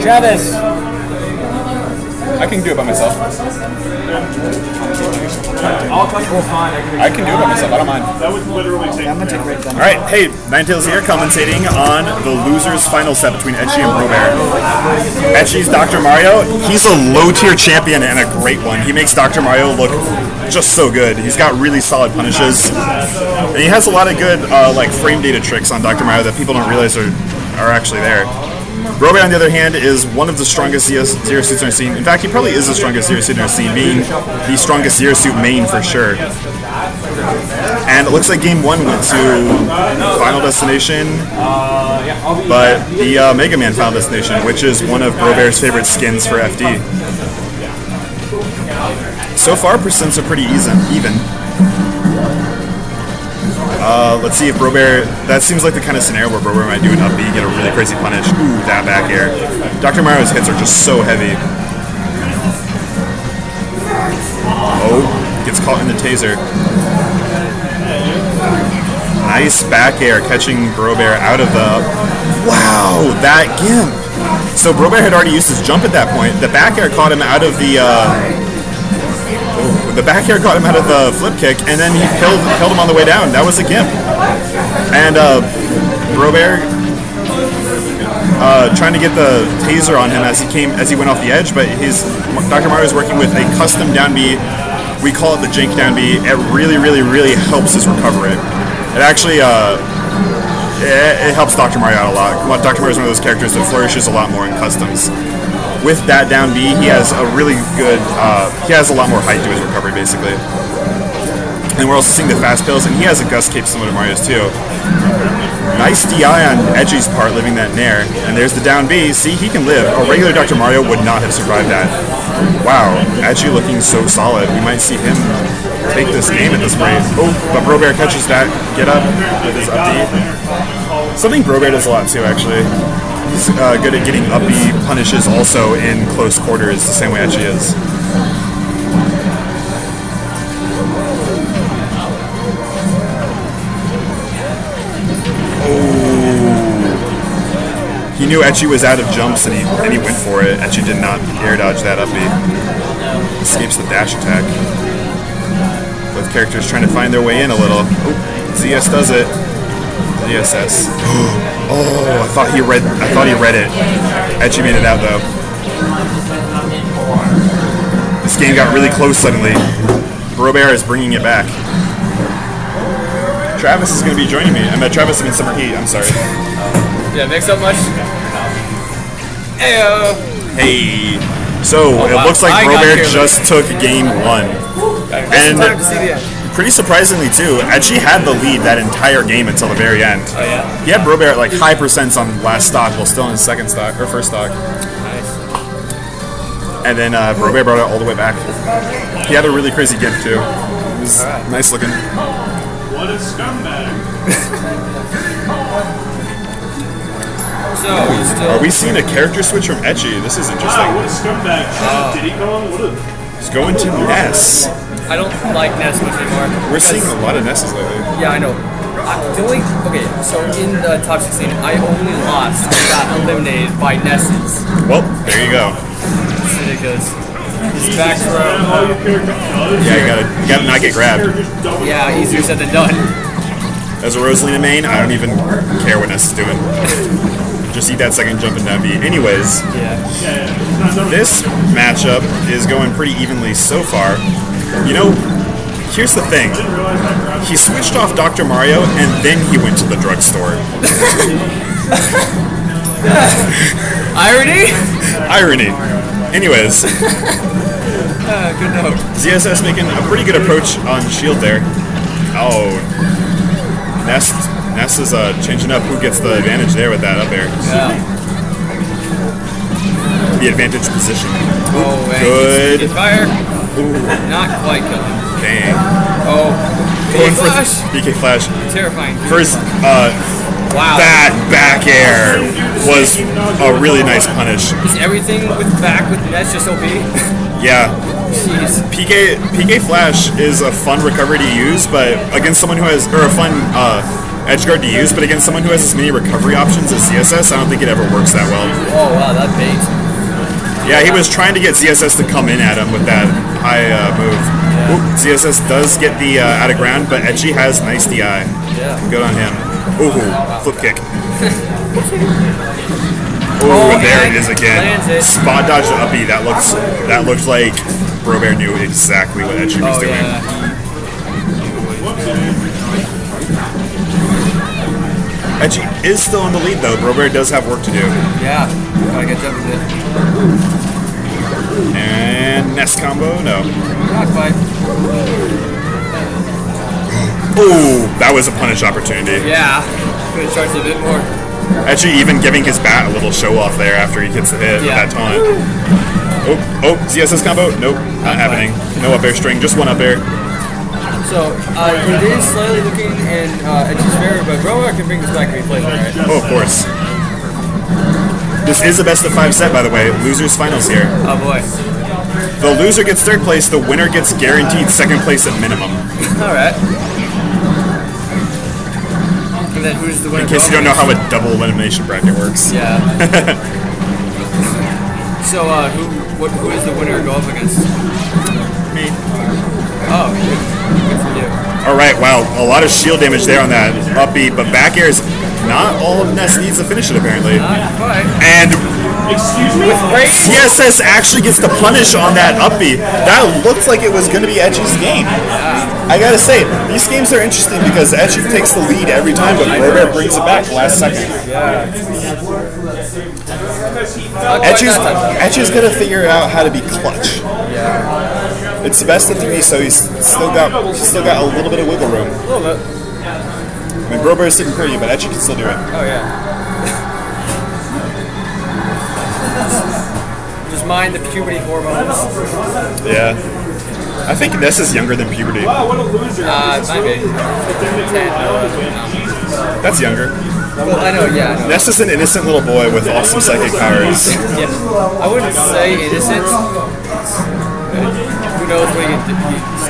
Travis! I can do it by myself. I can do it by myself, I don't mind. That would literally take me. Alright, hey, Ninetales here commentating on the loser's final set between Ecchi and Brobear. Ecchi's Dr. Mario, he's a low-tier champion and a great one. He makes Dr. Mario look just so good. He's got really solid punishes. And he has a lot of good like frame data tricks on Dr. Mario that people don't realize are actually there. Brobear, on the other hand, is one of the strongest Zero Suits I've seen. In fact, he probably is the strongest Zero Suit I've seen, being the strongest Zero Suit main for sure. And it looks like Game 1 went to Final Destination, but the Mega Man Final Destination, which is one of Brobear's favorite skins for FD. So far, percents are pretty even. Let's see if Brobear... That seems like the kind of scenario where Brobear might do an up B, get a really crazy punish. Ooh, that back air. Dr. Mario's hits are just so heavy. Oh, gets caught in the taser. Nice back air, catching Brobear out of the... Wow, that gimp! So Brobear had already used his jump at that point. The back air caught him out of the... The back air caught him out of the flip kick, and then he killed him on the way down. That was a gimp. And Brobear trying to get the taser on him as he went off the edge, but Dr. Mario is working with a custom downbeat. We call it the Jake downbeat. It really, really, really helps his recovery. It actually it helps Dr. Mario out a lot. Dr. Mario is one of those characters that flourishes a lot more in customs. With that down B, he has a really good, he has a lot more height to his recovery, basically. And we're also seeing the fast pills, and he has a gust cape similar to Mario's, too. Nice DI on Edgy's part, living that nair. And there's the down B. See, he can live. A regular Dr. Mario would not have survived that. Wow, Ecchi looking so solid. We might see him take this game at this rate. Oh, but Brobear catches that. Get up with his up D. Something Brobear does a lot, too, actually. He's good at getting up B punishes also in close quarters, the same way Ecchi is. Oh. He knew Ecchi was out of jumps and he went for it. Ecchi did not air dodge that up B. Escapes the dash attack. Both characters trying to find their way in a little. Oh, ZS does it. DSS. Oh, I thought he read it. Ecchi made it out though. This game got really close suddenly. Brobear is bringing it back. Travis is going to be joining me. Travis is in Summer Heat. I'm sorry. Yeah, thanks so much. Heyo. Hey. So it looks like Brobear just took Game 1. And pretty surprisingly, too, Ecchi had the lead that entire game until the very end. Oh, yeah? He had Brobear at, like, high percents on last stock while still in his second stock, or first stock. Nice. And then Brobear brought it all the way back. He had a really crazy gimp, too. It was nice looking. What a scumbag. So, are we seeing a character switch from Ecchi? This is interesting. Wow, what a scumbag. Did he go on? He's going to Ness. I don't like Ness much anymore. We're seeing a lot of Nesses lately. Yeah, I know. Okay, so in the top 16, I only lost and got eliminated by Nesses. Well, there you go. It's ridiculous. Just back throw. Yeah, you gotta not get grabbed. Yeah, easier said than done. As a Rosalina main, I don't even care what Ness is doing. Just eat that second jump and down B. Anyways, this matchup is going pretty evenly so far. You know, here's the thing. He switched off Dr. Mario, and then he went to the drugstore. Irony? Irony. Anyways. Good note. ZSS making a pretty good approach on shield there. Oh. Ness is changing up who gets the advantage there with that up air. Yeah. The advantage position. Oh, good. He's fire. Ooh. Not quite killing. Dang. Oh. PK Flash. PK Flash. Terrifying. First, wow. That back air was a really nice punish. Is everything with back with Ness just OP? Yeah. Jeez. PK Flash is a fun recovery to use, but against someone who has, or a fun edgeguard to use, but against someone who has as many recovery options as ZSS, I don't think it ever works that well. Oh, wow, that baits. Yeah, he was trying to get ZSS to come in at him with that high move. Yeah. Ooh, ZSS does get the out of ground, but Ecchi has nice DI. Yeah. Good on him. Ooh, flip kick. Ooh, oh, there it is again. Spot dodge to uppy. That looks like Brobear knew exactly what Ecchi was doing. Yeah. Ecchi is still in the lead though. Brobear does have work to do. Yeah, gotta get that with it. And Ness combo, no. Not quite. Ooh, that was a punish opportunity. Yeah, could have charged a bit more. Ecchi even giving his bat a little show-off there after he gets the hit with that taunt. Oh, ZSS combo? Nope, not happening. No up air string, just one up air. So, it is slightly looking in Ecchi's favor, but Brobear can bring this back if he plays it, right? Oh, of course. This is a best-of-5 set, by the way. Losers finals here. Oh, boy. The loser gets third place, the winner gets guaranteed second place at minimum. All right. Then who's the winner? In case you don't know how a double elimination bracket works. Yeah. So, who is the winner go up against? Me. Oh, good for you. All right, wow, a lot of shield damage there on that up B, but back air is not all of Ness needs to finish it, apparently. Not quite. And excuse me? CSS actually gets the punish on that up B. That looked like it was going to be Ecchi's game. Yeah. I gotta say, these games are interesting because Ecchi takes the lead every time, but Brobear brings it back last second. Ecchi's gonna figure out how to be clutch. Yeah. It's the best of three, so he's still got a little bit of wiggle room. A little bit. I mean, Brobear's sitting pretty, but Ecchi can still do it. Oh yeah. Just mind the puberty hormones. Yeah. I think Ness is younger than puberty. Wow, what a loser. It might be. That's younger. Well, I know, yeah. I know. Ness is an innocent little boy with awesome psychic powers. Yeah. I wouldn't say innocent. Who knows what he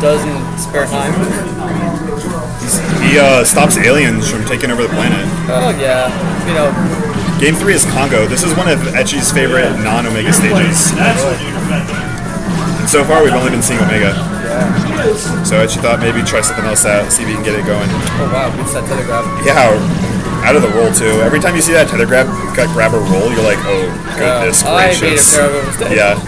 does in spare time? He stops aliens from taking over the planet. Oh, yeah. You know. Game 3 is Congo. This is one of Ecchi's favorite non-Omega stages. And so far, we've only been seeing Omega. Yeah. So Ecchi thought maybe try something else out, see if you can get it going. Oh wow, it's that tether grab. Yeah, out of the roll too. Every time you see that tether grab, grab or roll, you're like, oh goodness gracious. I made a terrible mistake. Yeah.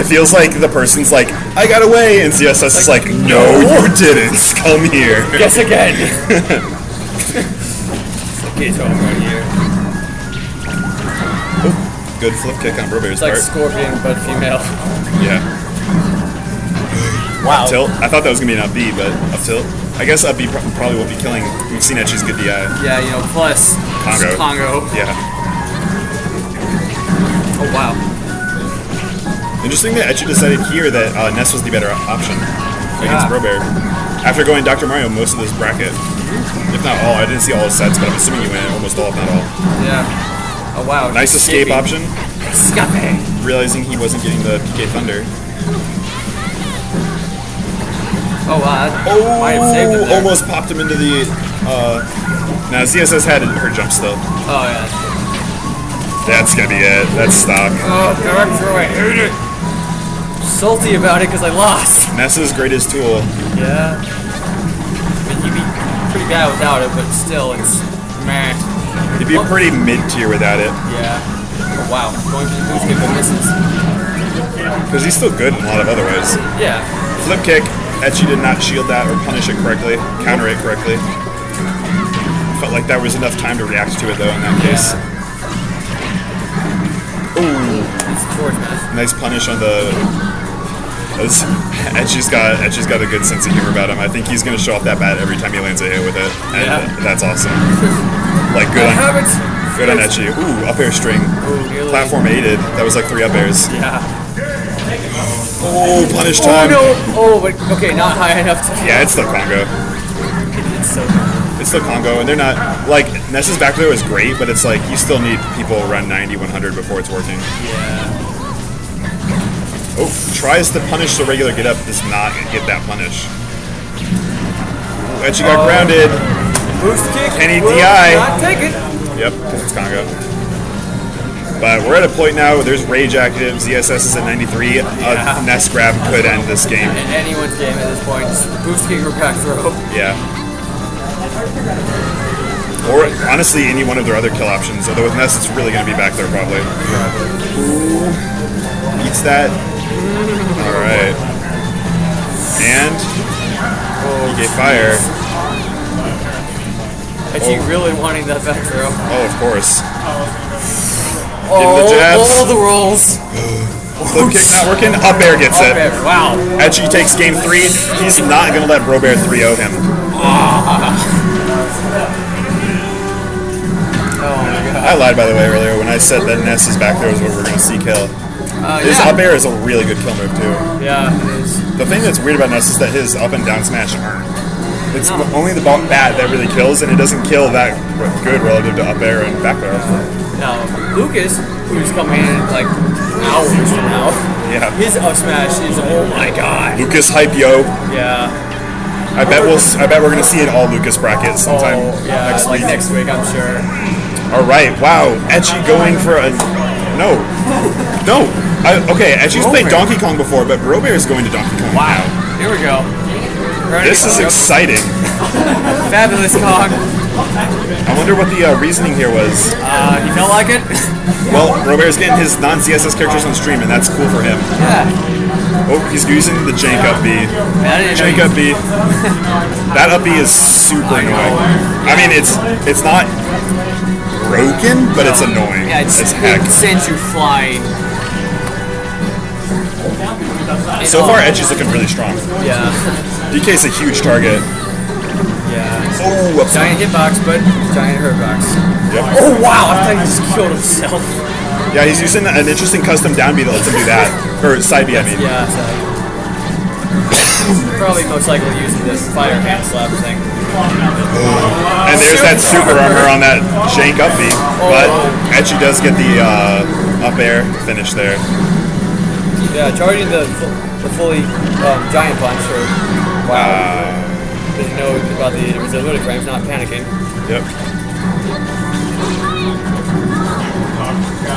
It feels like the person's like, I got away, and CSS is like, no, you didn't. Come here. Yes again. It's like, get home right here. Oh, good flip kick on Brobear's part. It's like Scorpion, but female. Yeah. Wow. Up tilt? I thought that was going to be an up B, but up tilt? I guess up B probably won't be killing. We've seen Ecchi's good DI. Yeah, you know, plus Congo. Yeah. Oh, wow. Interesting that Ecchi decided here that Ness was the better option against Brobear. After going Dr. Mario most of this bracket. If not all. I didn't see all his sets, but I'm assuming you went almost all, if not all. Yeah. Oh, wow. Nice escape option. Escape. Realizing he wasn't getting the PK Thunder. Oh, wow. Oh, might have saved him there. Almost popped him into the... Now, ZSS had her jump still. Oh, yeah. That's going to be it. That's stock. Oh, dark throw. I hate it. Salty about it because I lost. Ness's greatest tool. Yeah. I mean, you'd be pretty bad without it, but still, it's... meh. You'd be pretty mid-tier without it. Yeah. Oh, wow. Going for the boost kick, but misses. Because he's still good in a lot of other ways. Yeah. Flip kick. Ecchi did not shield that or punish it correctly, counter it correctly. Felt like that was enough time to react to it though in that case. Yeah. Ooh, nice punish on the. Ecchi's got a good sense of humor about him. I think he's gonna show off that bat every time he lands a hit with it, and that's awesome. Like good on Ecchi. Ooh, up air string. Ooh, platform aided. That was like 3 up airs. Yeah. Oh, punish time! Oh, no! Oh, but okay, not high enough to... Yeah, it's still Congo. It's still Congo, and they're not... Like, Ness's back throw is great, but it's like, you still need people around 90, 100 before it's working. Yeah. Oh, tries to punish the regular get-up, does not get that punish. Ecchi got grounded. Boost kick. Any DI. Not take it. Yep, because it's Congo. But we're at a point now where there's rage active. ZSS is at 93. Yeah. A Ness grab could end this game. In anyone's game at this point. Just boost kick or back throw. Yeah. Or honestly, any one of their other kill options. Although with Ness, it's really going to be back there probably. Ooh. Beats that. All right. And PK Fire. Ecchi really wanting that back throw. Oh, of course. Give the jabs. All the rolls. Flip kick not working. Up air gets it. Wow. Ecchi takes game 3. He's not going to let Brobear 3-0 him. Oh my God. I lied, by the way, earlier when I said that Ness's back throw is what we're going to see kill. His up air is a really good kill move, too. Yeah, it is. The thing that's weird about Ness is that his up and down smash aren't. It's only the bat that really kills, and it doesn't kill that good relative to up air and back air. Now, Lucas, who's coming in like hours from now, yeah, his up smash is oh my God. Lucas hype, yo. Yeah. I bet we're gonna see an all Lucas bracket sometime. Oh, yeah, next week I'm sure. All right. Wow. Ecchi going for a no. No. Okay. Ecchi's played Donkey Kong before, but Brobear is going to Donkey Kong. Wow. Now. Here we go. This is exciting. Fabulous Kong. I wonder what the reasoning here was. He felt like it? Well, Robert's getting his non-CSS characters on stream, and that's cool for him. Yeah. Oh, he's using the Jake upbeat. Jake upbeat. That upbeat is super annoying. I mean, it's not broken, but it's annoying. Yeah, it's heck. It sends you flying. So far, Ecchi's looking really strong. Yeah. DK's a huge target. Yeah. Oh, whoops. Giant hitbox, but giant hurtbox. Yep. Oh, wow! I thought he just killed himself. Yeah, he's using an interesting custom downbeat that lets him do that. Or side B, I mean. Yeah, side. Probably most likely using this fire hand slap thing. Oh. And there's that super armor on that Shank upbeat. But Ecchi does get the up air finish there. Yeah, charging the fully giant punch. Or, wow. Didn't know about the resilient frames, not panicking. Yep.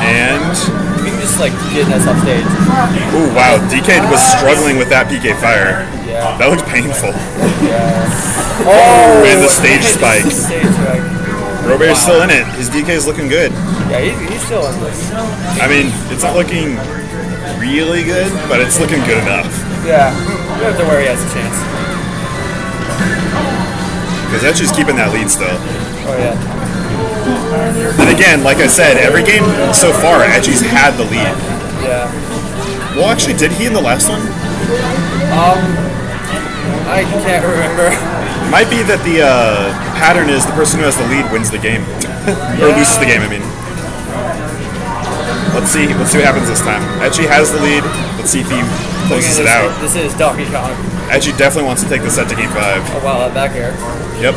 And we can just get us off stage. Ooh, wow. DK was struggling with that PK fire. Yeah. That looked painful. Yeah. Oh, and the stage spike. Robert's still in it. His DK is looking good. Yeah, he's still in this. I mean, it's not looking really good, but it's looking good enough. Yeah, we have to worry he has a chance. Because Ecchi's keeping that lead still. Oh yeah. And again, like I said, every game so far, Ecchi's had the lead. Yeah. Well, actually, did he in the last one? I can't remember. It might be that the pattern is the person who has the lead wins the game, or loses the game. I mean. Let's see what happens this time. Ecchi has the lead. Let's see if he closes it out. This is Donkey Kong. Ecchi definitely wants to take this set to game 5. Oh wow, that back air. Yep.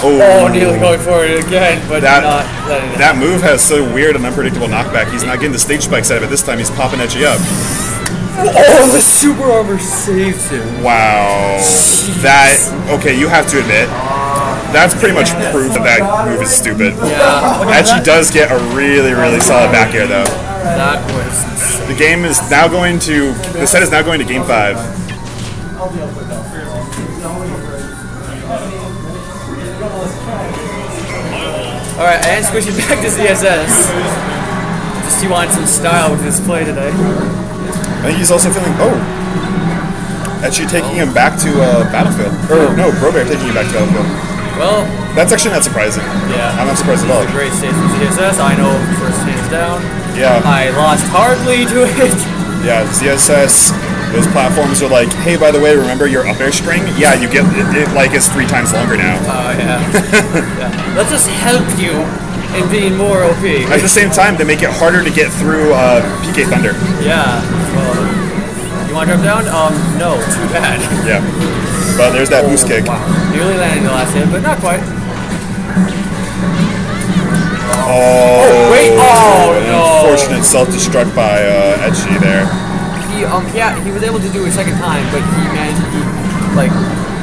Oh, nearly going forward again, but not letting it. That move has so weird and unpredictable knockback. He's not getting the stage spikes out of it this time. He's popping Ecchi up. Oh, the super armor saved him. Wow. Jeez. Okay, you have to admit. That's pretty much proof that move is stupid. Yeah. Ecchi does get a really, really solid back air, though. That was insane. The set is now going to game 5. Alright, and switching back to ZSS. Just he wanted some style with his play today. I think he's also feeling... Ecchi taking him back to Battlefield. Or, no, Brobear taking him back to Battlefield. Well, that's actually not surprising. Yeah. I'm not surprised at all. It's a great stage from ZSS. I know first hands down. Yeah. I lost hardly to it. Yeah, ZSS, those platforms are like, hey, by the way, remember your up air string? Yeah, you get it is 3 times longer now. Oh, yeah. Let's just help you in being more OP. At the same time, they make it harder to get through PK Thunder. Yeah. Well, you want to drop down? No, too bad. Yeah. But there's that boost kick. Wow. Nearly landing the last hit, but not quite. Oh wait! Oh no! Unfortunate self-destruct by Ecchi there. He was able to do it a second time, but he managed to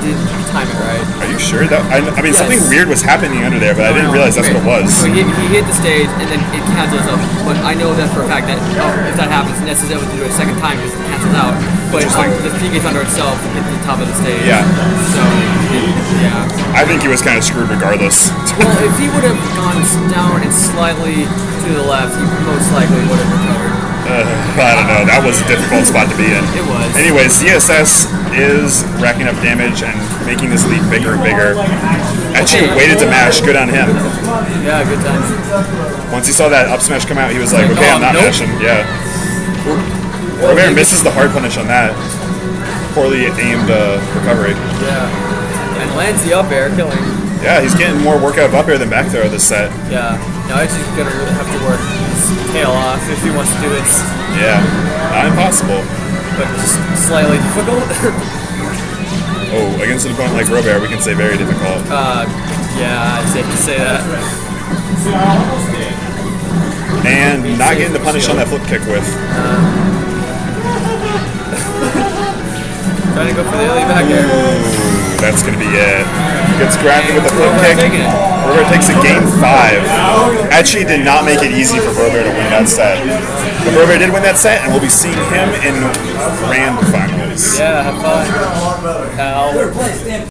did time it right. Are you sure? That I mean, yes. Something weird was happening under there, but I didn't realize that's what it was. So he hit the stage, and then it cancels out. But I know that for a fact that if that happens, Ness is able to do it a second time because it cancels out. But the PK Thunder itself hit the top of the stage. Yeah. So, yeah. I think he was kind of screwed regardless. Well, if he would have gone down and slightly to the left, he most likely would have recovered. I don't know. That was a difficult spot to be in. It was. Anyways, CSS is racking up damage and making this lead bigger and bigger. Actually, waited to mash. Good on him. Yeah, good time. Once he saw that up smash come out, he was like, okay, I'm not mashing. Yeah. Brobear misses the hard punish on that. Poorly aimed recovery. Yeah. And lands the up air, killing. Yeah, he's getting more work out of up air than back throw this set. Yeah. Now he's just going to have to work his tail off if he wants to do it. Yeah, not impossible. But just slightly difficult. Oh, against an opponent like Brobear, we can say very difficult. Yeah, safe to say that. And he's not getting the punish on that flip kick with. Trying to go for the early back air. That's going to be it. Gets grabbed with the flip kick. Brobear takes a game 5. Actually did not make it easy for Brobear to win that set. But Brobear did win that set, and we'll be seeing him in grand finals. Yeah, have fun.